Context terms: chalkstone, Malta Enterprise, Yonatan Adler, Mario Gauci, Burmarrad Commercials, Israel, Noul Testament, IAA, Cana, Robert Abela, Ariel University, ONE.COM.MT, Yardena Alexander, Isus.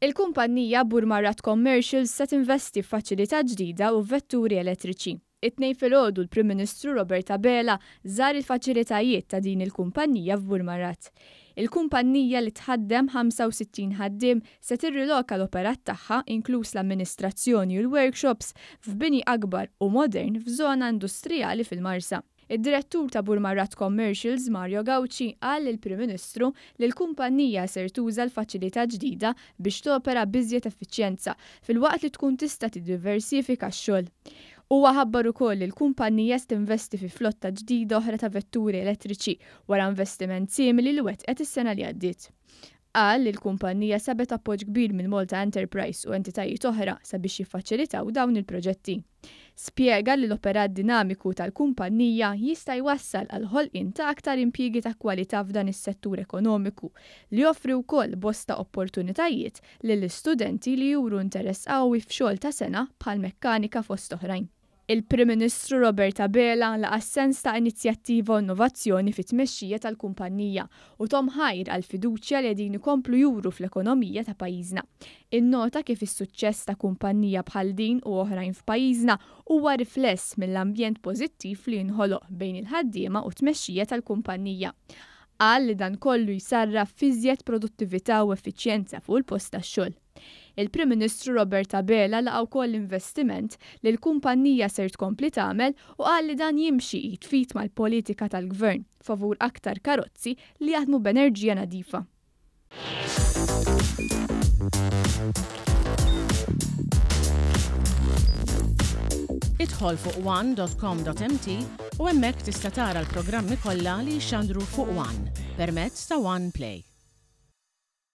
Il-kumpanija Burmarrad Commercials se tinvesti f'faċilità ġdida u vetturi elettriċi. It-tnejn filgħodu l-Prim Ministru Robert Abela żar il-faċilitajiet ta' din il-kumpanija f'Burmarrad. Il-kumpanija li tħaddem 65 ħaddiem se tirriloka l-operat tagħha inkluż l-amministrazzjoni u l-workshops f'bini akbar u modern f'żona industrijali fil-Marsa. Id-direttur ta' Burmarrad Commercials, Mario Gauci, qal lill-Prim Ministru li l-kumpanija ser tuża l-faċilità ġdida biex topera biżjed effiċjenza fil-waqt li tkun tista' tiddiversifika x-xogħol. Huwa ħabbar ukoll li l-kumpanija se tinvesti fi flotta ġdida oħra ta' vetturi elettriċi wara investiment simili li wettqet is-sena li għaddiet. Qal li l-kumpanija sabet appoġġ kbir minn Malta Enterprise u entitajiet oħra sabiex jiffaċilitaw dawn il-proġetti. Spjega li l-operat dinamiku tal-kumpanija jista' jwassal għal ħolqien ta' aktar impjiegi ta' kwalità f'dan is-settur ekonomiku li joffri wkoll bosta opportunitajiet lill-istudenti li juru interess qawwi f'xogħol ta' sena bħal mekkanika fost oħrajn. Il-Prim Ministru Robert Abela laqa sens ta' inizjattiva u innovazzjoni fit-tmexxija tal-kumpanija u tom ħajr għal fiduċja li din ikomplu juru fl-ekonomija ta' pajjiżna. In-nota kif is-suċċess ta' kumpanija bħal din u oħrajn f'pajjiżna huwa rifless mill-ambjent pożittiv li jinħoloq bejn il-ħaddiema u tmexxija tal-kumpanija. Qal li dan kollu jsarraf fiżjed produttività u effiċjenza fuq il-post tax-xogħol. Il-Prim Ministru Robert Abela laqa wkoll investiment li l-kumpanija ser tkompli tagħmel u qal li dan jimxi jitfit mal-politika tal-Gvern favur aktar karozzi li jaħdmu b'enerġija nadifa. Idħol fuq ONE.COM.MT u hemmhekk tista' tara l-programmi kollha li jxandru fuq One permezz ta' One Play.